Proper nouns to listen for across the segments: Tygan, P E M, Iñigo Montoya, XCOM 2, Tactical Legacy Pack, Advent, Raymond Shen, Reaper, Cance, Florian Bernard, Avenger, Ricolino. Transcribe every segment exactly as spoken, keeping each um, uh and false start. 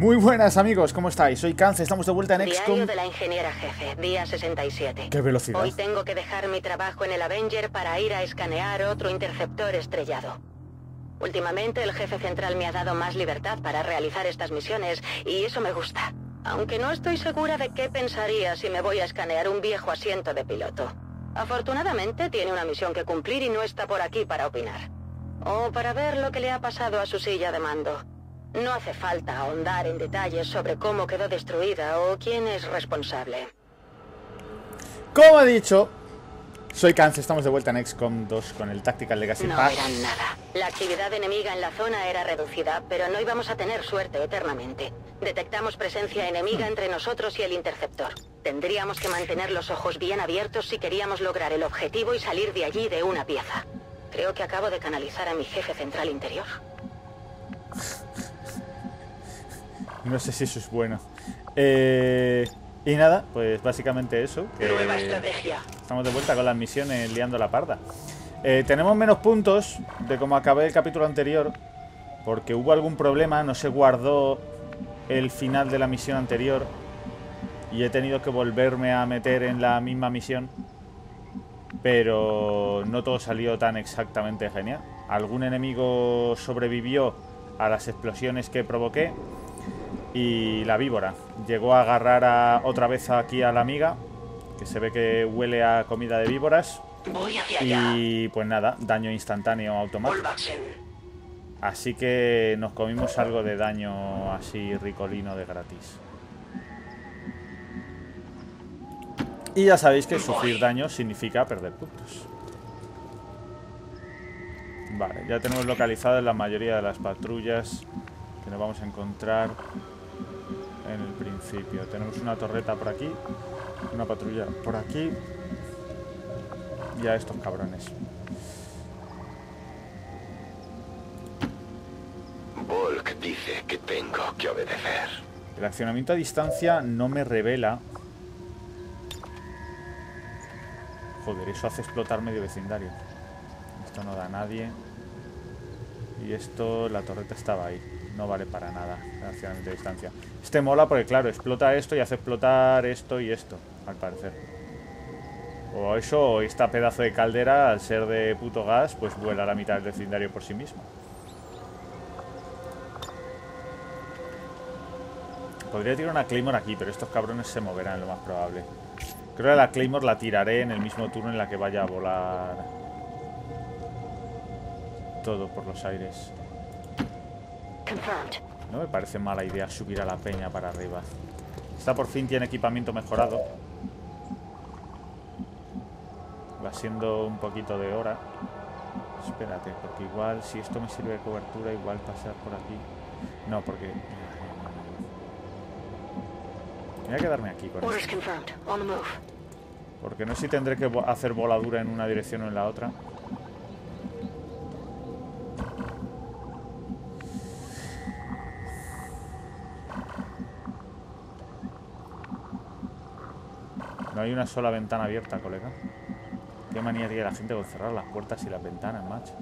Muy buenas amigos, ¿cómo estáis? Soy Cance, estamos de vuelta en X COM. Diario de la ingeniera jefe, día sesenta y siete. ¡Qué velocidad! Hoy tengo que dejar mi trabajo en el Avenger para ir a escanear otro interceptor estrellado. Últimamente el jefe central me ha dado más libertad para realizar estas misiones y eso me gusta. Aunque no estoy segura de qué pensaría si me voy a escanear un viejo asiento de piloto. Afortunadamente tiene una misión que cumplir y no está por aquí para opinar. O para ver lo que le ha pasado a su silla de mando. No hace falta ahondar en detalles sobre cómo quedó destruida o quién es responsable. Como he dicho, soy Cance, estamos de vuelta en X COM dos con el Tactical Legacy Pack. No eran nada. La actividad enemiga en la zona era reducida, pero no íbamos a tener suerte eternamente. Detectamos presencia enemiga entre nosotros y el interceptor. Tendríamos que mantener los ojos bien abiertos si queríamos lograr el objetivo y salir de allí de una pieza. Creo que acabo de canalizar a mi jefe central interior. No sé si eso es bueno. Eh, y nada, pues básicamente eso. Que Nueva estrategia. Estamos de vuelta con las misiones liando la parda. Eh, tenemos menos puntos de como acabé el capítulo anterior. Porque hubo algún problema, no se guardó el final de la misión anterior. Y he tenido que volverme a meter en la misma misión. Pero no todo salió tan exactamente genial. Algún enemigo sobrevivió a las explosiones que provoqué. Y la víbora llegó a agarrar a, otra vez aquí a la amiga, que se ve que huele a comida de víboras. Voy hacia allá. Y pues nada, daño instantáneo automático. Así que nos comimos algo de daño así ricolino de gratis. Y ya sabéis que sufrir daño significa perder puntos. Vale, ya tenemos localizadas la mayoría de las patrullas que nos vamos a encontrar en el principio. Tenemos una torreta por aquí, una patrulla por aquí y a estos cabrones. Volk dice que tengo que obedecer. El accionamiento a distancia no me revela. Joder, eso hace explotar medio vecindario. Esto no da a nadie. Y esto, la torreta estaba ahí. No vale para nada, accionamiento a distancia. Este mola porque, claro, explota esto y hace explotar esto y esto, al parecer. O eso, o esta pedazo de caldera, al ser de puto gas, pues vuela a la mitad del vecindario por sí mismo. Podría tirar una Claymore aquí, pero estos cabrones se moverán, lo más probable. Creo que la Claymore la tiraré en el mismo turno en la que vaya a volar todo por los aires. No me parece mala idea subir a la peña para arriba. Esta por fin tiene equipamiento mejorado. Va siendo un poquito de hora. Espérate, porque igual si esto me sirve de cobertura, igual pasar por aquí. No, porque... voy a quedarme aquí con esto. Porque no sé si tendré que hacer voladura en una dirección o en la otra. No hay una sola ventana abierta, colega. Qué manía tiene la gente con cerrar las puertas y las ventanas, macho.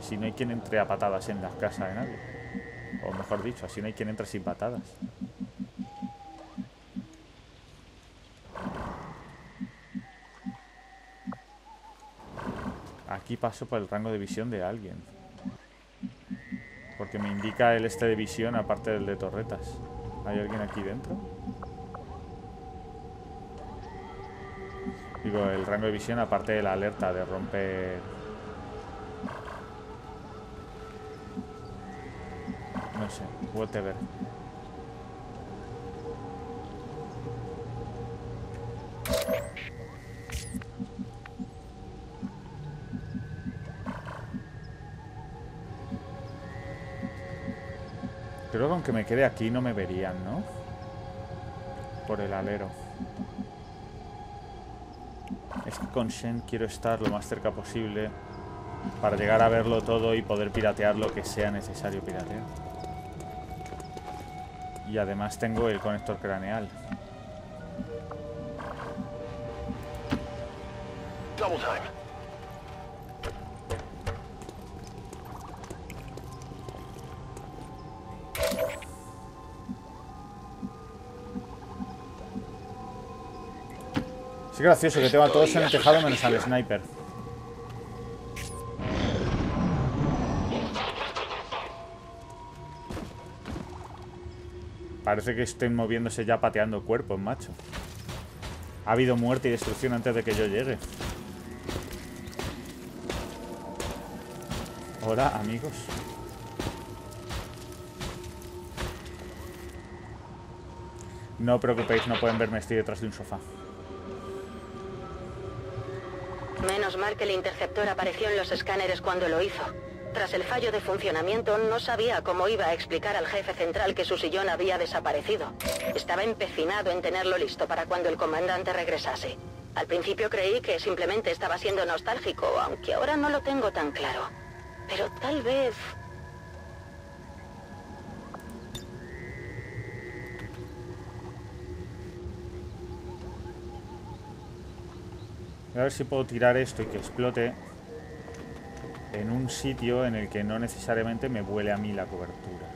Así no hay quien entre a patadas en las casas de nadie. O mejor dicho, así no hay quien entre sin patadas. Aquí paso por el rango de visión de alguien. Porque me indica el este de visión aparte del de torretas. ¿Hay alguien aquí dentro? Digo, el rango de visión, aparte de la alerta de romper... No sé, whatever. Creo que aunque me quede aquí no me verían, ¿no? Por el alero. Es que con Shen quiero estar lo más cerca posible para llegar a verlo todo y poder piratear lo que sea necesario piratear. Y además tengo el conector craneal. Double time. Es gracioso que tengo a todos en el tejado menos al sniper. Parece que estén moviéndose ya pateando cuerpos, macho. Ha habido muerte y destrucción antes de que yo llegue. Hola, amigos. No os preocupéis, no pueden verme, estoy detrás de un sofá. Menos mal que el interceptor apareció en los escáneres cuando lo hizo. Tras el fallo de funcionamiento, no sabía cómo iba a explicar al jefe central que su sillón había desaparecido. Estaba empecinado en tenerlo listo para cuando el comandante regresase. Al principio creí que simplemente estaba siendo nostálgico, aunque ahora no lo tengo tan claro. Pero tal vez... A ver si puedo tirar esto y que explote en un sitio en el que no necesariamente me vuele a mí la cobertura.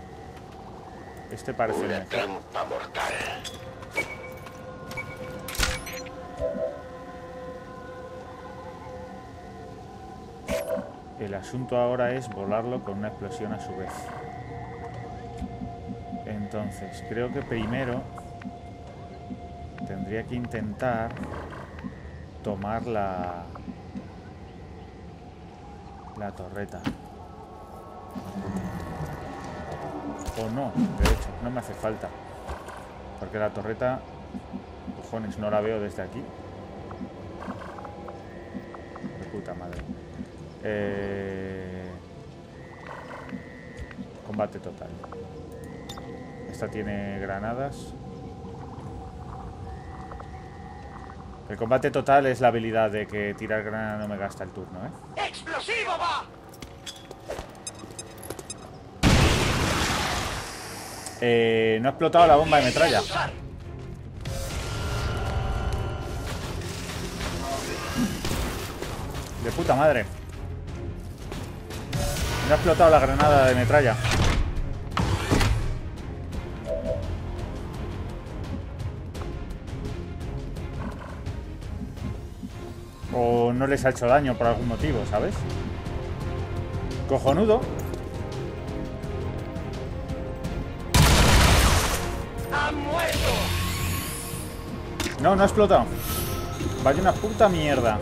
Este parece... Una trampa mortal. El asunto ahora es volarlo con una explosión a su vez. Entonces, creo que primero tendría que intentar tomar la... la torreta. O no, de hecho, no me hace falta. Porque la torreta, cojones, no la veo desde aquí. De puta madre. Eh... Combate total. Esta tiene granadas. El combate total es la habilidad de que tirar granada no me gasta el turno, ¿eh? ¡Explosivo va! Eh, no ha explotado la bomba de metralla. De puta madre. No ha explotado la granada de metralla. O no les ha hecho daño por algún motivo, ¿sabes? Cojonudo. ¡Ha muerto! No, no ha explotado. Vaya una puta mierda.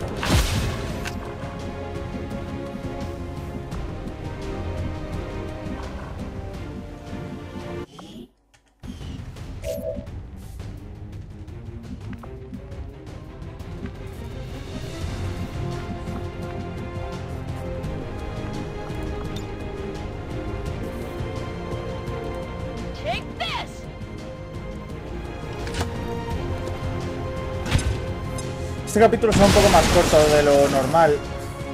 Este capítulo será un poco más corto de lo normal,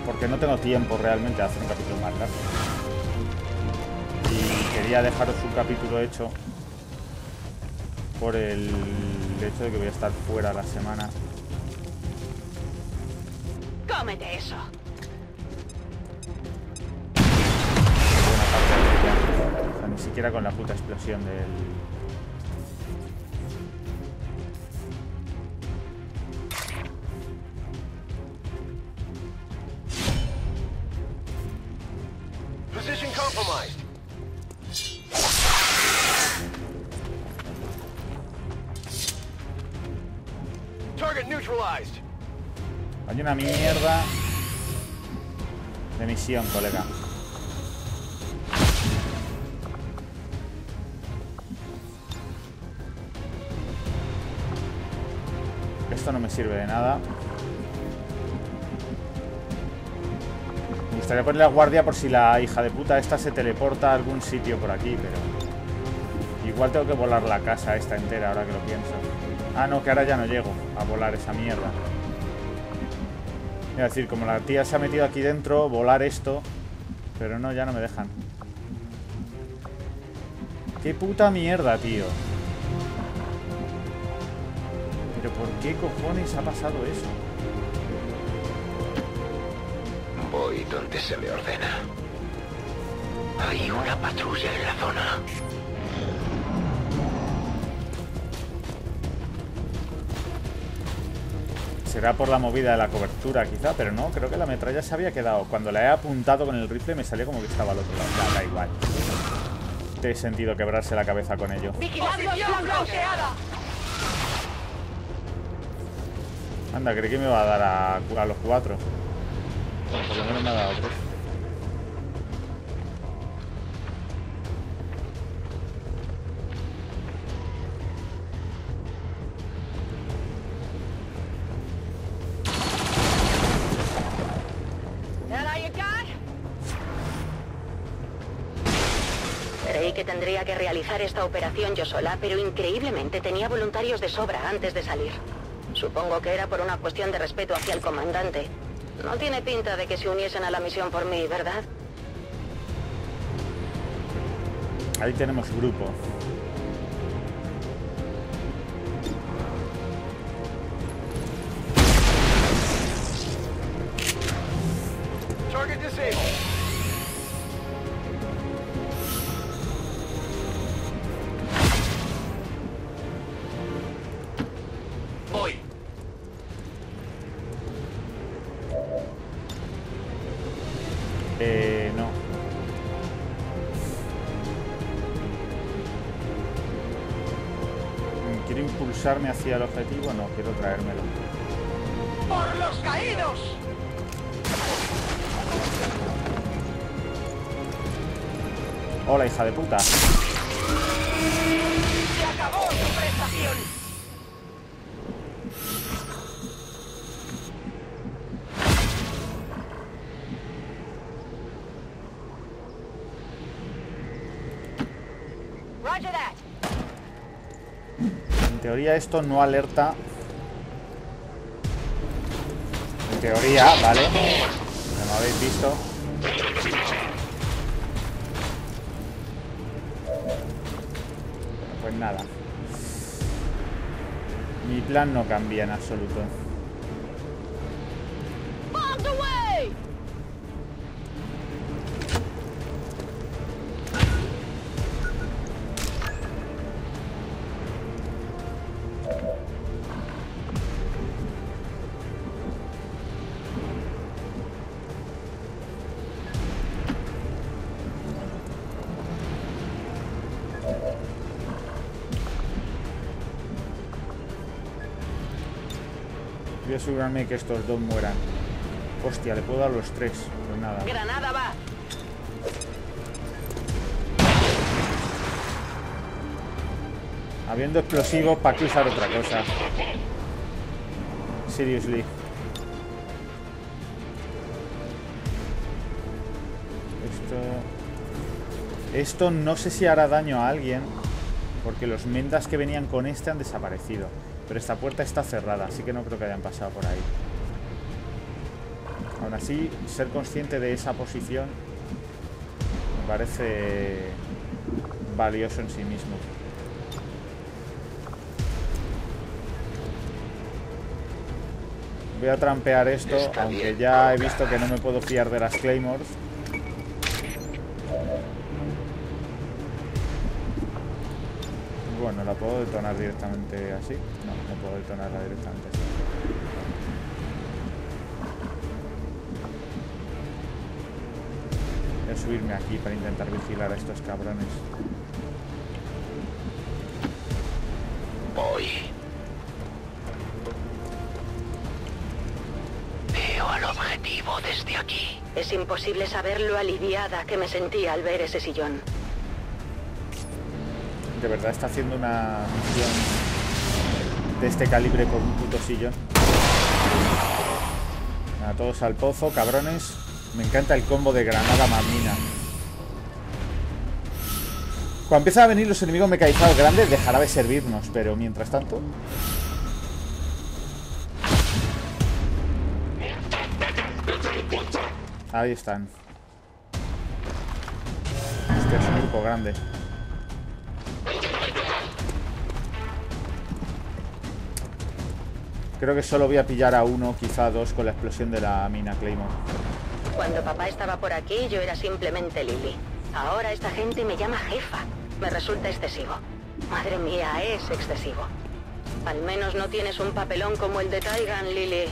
porque no tengo tiempo realmente de hacer un capítulo más largo. Y quería dejaros un capítulo hecho por el hecho de que voy a estar fuera la semana. ¡Cómete eso! Buena parte de ella. O sea, ni siquiera con la puta explosión del... Hay una mierda de misión, colega. Esto no me sirve de nada. Me gustaría ponerle a guardia por si la hija de puta esta se teleporta a algún sitio por aquí, pero... Igual tengo que volar la casa esta entera, ahora que lo pienso. Ah, no, que ahora ya no llego a volar esa mierda. Es decir, como la tía se ha metido aquí dentro, volar esto. Pero no, ya no me dejan. ¡Qué puta mierda, tío! ¿Pero por qué cojones ha pasado eso? Voy donde se me ordena. Hay una patrulla en la zona. Se Será por la movida de la cobertura quizá, pero no, creo que la metralla se había quedado. Cuando la he apuntado con el rifle me salía como que estaba al otro lado. Da, da igual. Tiene sentido quebrarse la cabeza con ello. Anda, creí que me va a dar a, a los cuatro. Por lo menos me ha dado tres. Que tendría que realizar esta operación yo sola, pero increíblemente tenía voluntarios de sobra antes de salir. Supongo que era por una cuestión de respeto hacia el comandante. No tiene pinta de que se uniesen a la misión por mí, ¿verdad? Ahí tenemos grupo. Target disabled. ¿Impulsarme hacia el objetivo? No, quiero traérmelo. ¡Por los caídos! ¡Hola, hija de puta! ¡Se acabó tu prestación! Roger that. En teoría esto no alerta. En teoría, vale. No lo habéis visto. Pues nada. Mi plan no cambia en absoluto. Voy a asegurarme que estos dos mueran. Hostia, le puedo dar los tres. Pues nada. Granada va. Habiendo explosivos, ¿para qué usar otra cosa? Seriously. Esto... Esto no sé si hará daño a alguien, porque los mendas que venían con este han desaparecido. Pero esta puerta está cerrada, así que no creo que hayan pasado por ahí. Aún así, ser consciente de esa posición me parece valioso en sí mismo. Voy a trampear esto, aunque ya he visto que no me puedo fiar de las Claymores. Bueno, la puedo detonar directamente así. No, no puedo detonarla directamente así. Voy a subirme aquí para intentar vigilar a estos cabrones. Voy. Veo al objetivo desde aquí. Es imposible saber lo aliviada que me sentía al ver ese sillón. De verdad está haciendo una misión de este calibre con un puto sillón. A todos al pozo, cabrones. Me encanta el combo de granada más mina. Cuando empiezan a venir los enemigos mecanizados grandes, dejará de servirnos, pero mientras tanto... Ahí están. Este es un grupo grande. Creo que solo voy a pillar a uno, quizá a dos, con la explosión de la mina Claymore. Cuando papá estaba por aquí, yo era simplemente Lily. Ahora esta gente me llama jefa. Me resulta excesivo. Madre mía, es excesivo. Al menos no tienes un papelón como el de Tygan, Lily.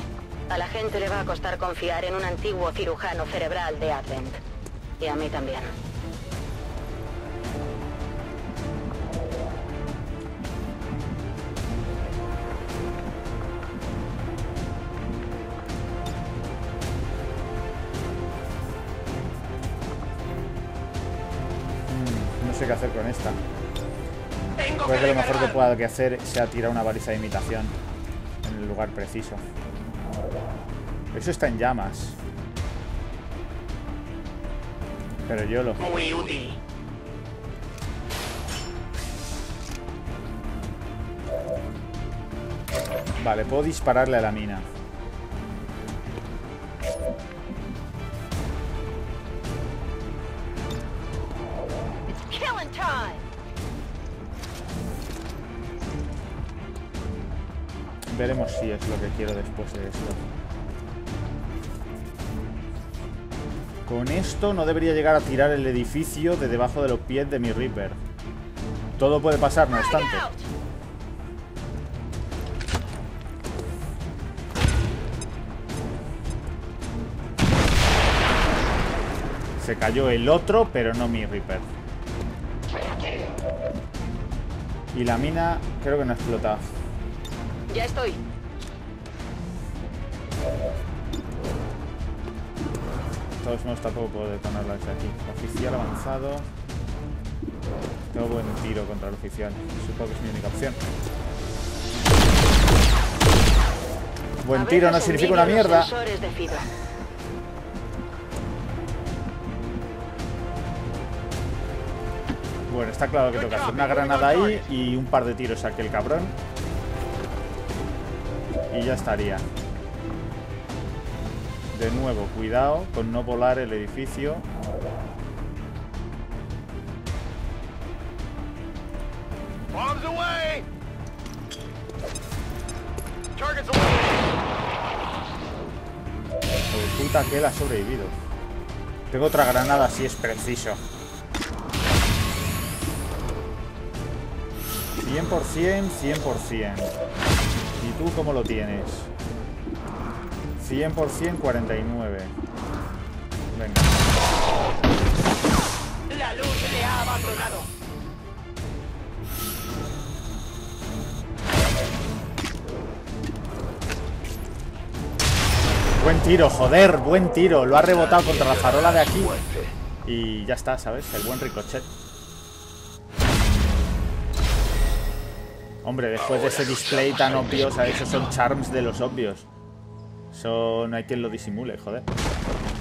A la gente le va a costar confiar en un antiguo cirujano cerebral de Advent. Y a mí también. No sé qué hacer con esta. Tengo Creo que, que lo mejor que pueda que hacer sea tirar una baliza de imitación en el lugar preciso. Eso está en llamas. Pero yo lo... Muy útil. Vale, puedo dispararle a la mina. Veremos si es lo que quiero después de esto. Con esto no debería llegar a tirar el edificio de debajo de los pies de mi Reaper. Todo puede pasar, no obstante. Se cayó el otro, pero no mi Reaper. Y la mina creo que no explota. Ya estoy. Todos modos tampoco puedo detonarla desde aquí. Oficial avanzado. Tengo buen tiro contra el oficial. Supongo que es mi única opción. Buen tiro no significa una mierda. Bueno, está claro que tengo que hacer una granada ahí y un par de tiros a aquel cabrón. Y ya estaría. De nuevo, cuidado con no volar el edificio. Resulta que él ha sobrevivido. Tengo otra granada si es preciso. cien por cien, cien por cien. ¿Y tú cómo lo tienes? cien por cien, cuarenta y nueve. Venga. La luz le ha abandonado. Buen tiro, joder, buen tiro. Lo ha rebotado contra la farola de aquí. Y ya está, ¿sabes? El buen ricochet. Hombre, después de ese display tan obvio, ¿sabes? Esos son charms de los obvios. Eso no hay quien lo disimule, joder.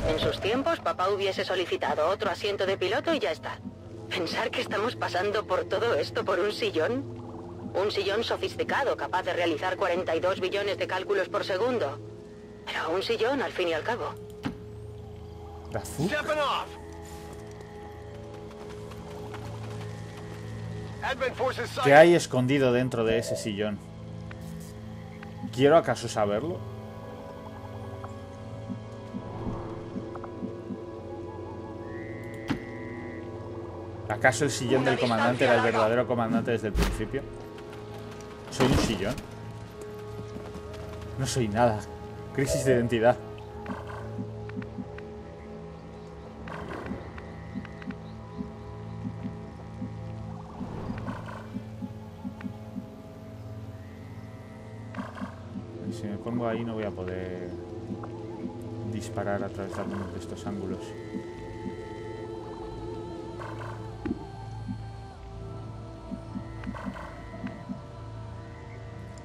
En sus tiempos, papá hubiese solicitado otro asiento de piloto y ya está. Pensar que estamos pasando por todo esto por un sillón. Un sillón sofisticado, capaz de realizar cuarenta y dos billones de cálculos por segundo. Pero un sillón, al fin y al cabo. ¿Qué hay escondido dentro de ese sillón? ¿Quiero acaso saberlo? ¿Acaso el sillón del comandante era el verdadero comandante desde el principio? ¿Soy un sillón? No soy nada. Crisis de identidad. Si me pongo ahí no voy a poder disparar a través de algunos de estos ángulos.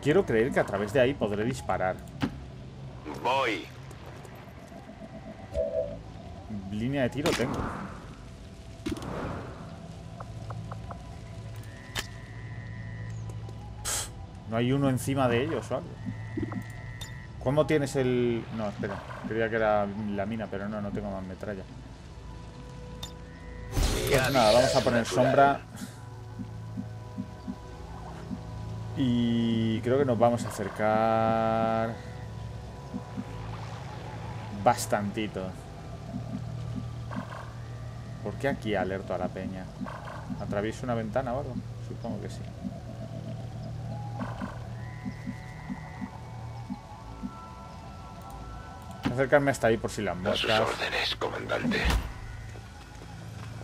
Quiero creer que a través de ahí podré disparar. Voy. Línea de tiro tengo. Pff, no hay uno encima de ellos o algo. ¿Cómo tienes el...? No, espera. Creía que era la mina, pero no, no tengo más metralla. Pues nada, vamos a poner sombra. Y creo que nos vamos a acercar bastantito. ¿Por qué aquí alerto a la peña? ¿Atravieso una ventana o algo? Supongo que sí. acercarme hasta ahí por si la emboscas. A sus órdenes, comandante.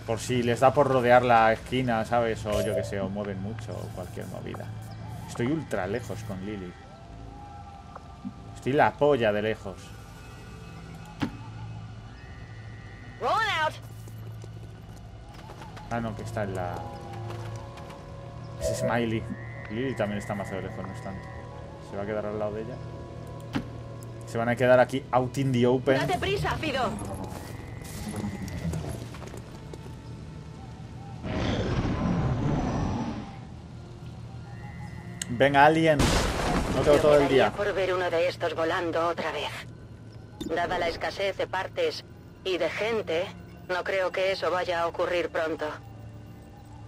Por si les da por rodear la esquina, ¿sabes? O yo que sé, o mueven mucho, o cualquier movida. Estoy ultra lejos con Lily. Estoy la polla de lejos. Ah, no, que está en la... Es Smiley. Lily también está más de lejos, no es tanto. Se va a quedar al lado de ella. Se van a quedar aquí out in the open. Date prisa, Fido. Venga, alien. No tengo todo el día por ver uno de estos volando otra vez. Dada la escasez de partes y de gente, no creo que eso vaya a ocurrir pronto.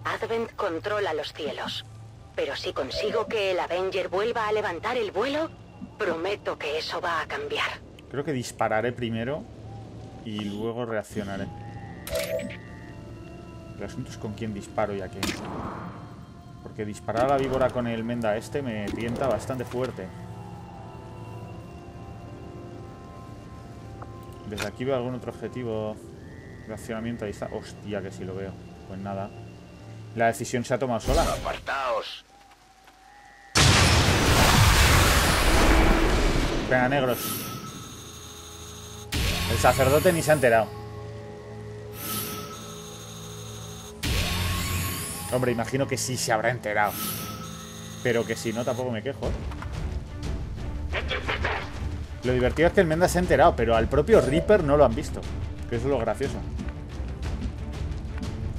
Advent controla los cielos, pero si consigo que el Avenger vuelva a levantar el vuelo, prometo que eso va a cambiar. Creo que dispararé primero y luego reaccionaré. El asunto es con quién disparo y a quién. Porque disparar a la víbora con el menda este me tienta bastante fuerte. Desde aquí veo algún otro objetivo. Reaccionamiento, ahí está. Hostia, que sí lo veo. Pues nada. La decisión se ha tomado sola. Apartaos. Venga, negros. El sacerdote ni se ha enterado. Hombre, imagino que sí se habrá enterado. Pero que si no, tampoco me quejo. Lo divertido es que el Menda se ha enterado, pero al propio Reaper no lo han visto. Que eso es lo gracioso.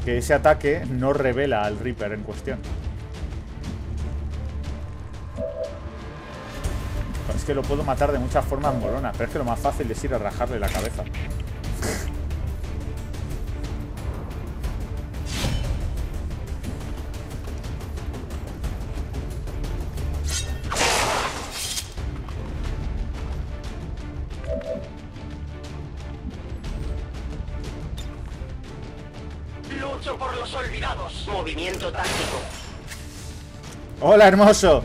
Que ese ataque no revela al Reaper en cuestión. Es que lo puedo matar de muchas formas moronas, pero es que lo más fácil es ir a rajarle la cabeza. Lucho por los olvidados. Movimiento táctico. Hola, hermoso.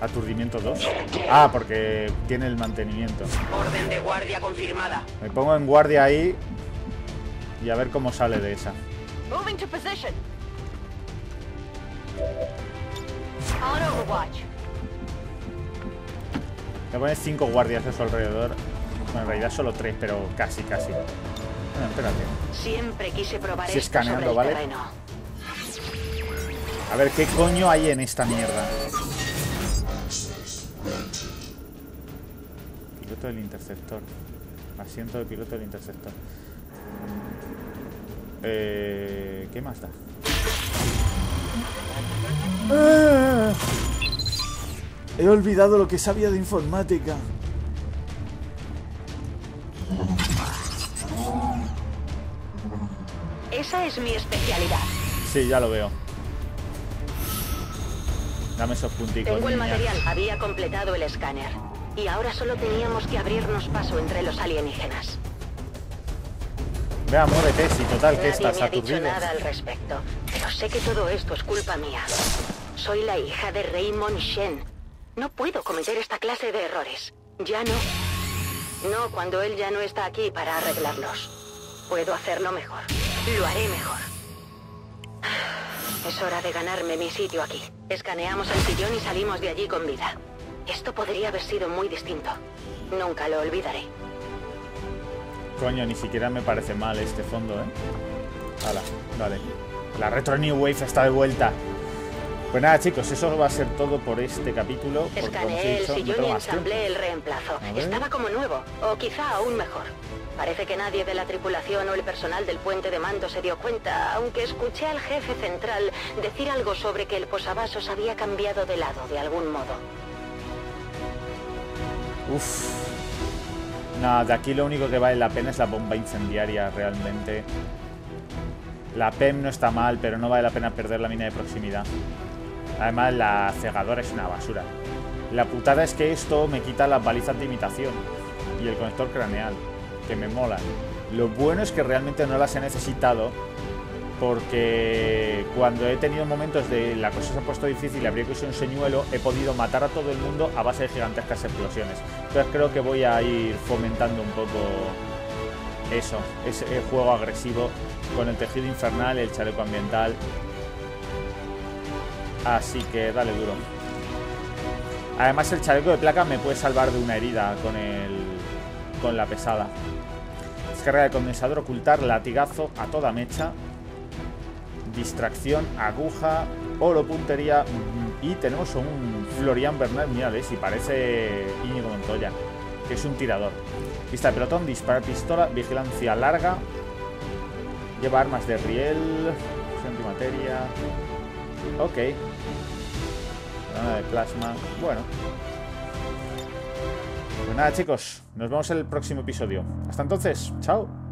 Aturdimiento dos. Ah, porque tiene el mantenimiento. Orden de guardia confirmada. Me pongo en guardia ahí y a ver cómo sale de esa. Voy a poner cinco guardias a su alrededor. Bueno, en realidad solo tres, pero casi, casi. Bueno, espérate. Siempre quise probar esto escaneando, ¿vale? A ver, ¿qué coño hay en esta mierda? Piloto del interceptor. Asiento de piloto del interceptor. Eh, ¿Qué más da? Ah, he olvidado lo que sabía de informática. Esa es mi especialidad. Sí, ya lo veo. Dame esos puntitos. Tengo el material. Había completado el escáner. Y ahora solo teníamos que abrirnos paso entre los alienígenas. Vea, muévete, si total que estás aturdido. No he dicho nada al respecto, pero sé que todo esto es culpa mía. Soy la hija de Raymond Shen. No puedo cometer esta clase de errores. Ya no. No cuando él ya no está aquí para arreglarlos. Puedo hacerlo mejor. Lo haré mejor. Es hora de ganarme mi sitio aquí. Escaneamos el sillón y salimos de allí con vida. Esto podría haber sido muy distinto. Nunca lo olvidaré. Coño, ni siquiera me parece mal este fondo, ¿eh? Hala, vale. La Retro New Wave está de vuelta. Pues nada, chicos, eso va a ser todo por este capítulo. Escaneé el sillón y ensamblé el reemplazo. Estaba como nuevo, o quizá aún mejor. Parece que nadie de la tripulación o el personal del puente de mando se dio cuenta, aunque escuché al jefe central decir algo sobre que el posavasos había cambiado de lado de algún modo. Uff. Nada, de aquí lo único que vale la pena es la bomba incendiaria, realmente. La P E M no está mal, pero no vale la pena perder la mina de proximidad. Además, la cegadora es una basura. La putada es que esto me quita las balizas de imitación y el conector craneal, que me molan. Lo bueno es que realmente no las he necesitado porque cuando he tenido momentos de la cosa se ha puesto difícil y habría que usar un señuelo, he podido matar a todo el mundo a base de gigantescas explosiones. Entonces creo que voy a ir fomentando un poco eso, ese juego agresivo con el tejido infernal, el chaleco ambiental. Así que dale duro. Además el chaleco de placa me puede salvar de una herida con el, con la pesada. Descarga de condensador, ocultar, latigazo a toda mecha, distracción, aguja, oro, puntería. Y tenemos un Florian Bernard, mirad, si parece Iñigo Montoya, que es un tirador. Pista de pelotón, disparar pistola, vigilancia larga, lleva armas de riel, antimateria. Ok. Granada de plasma. Bueno, pues nada, chicos, nos vemos en el próximo episodio. Hasta entonces, chao.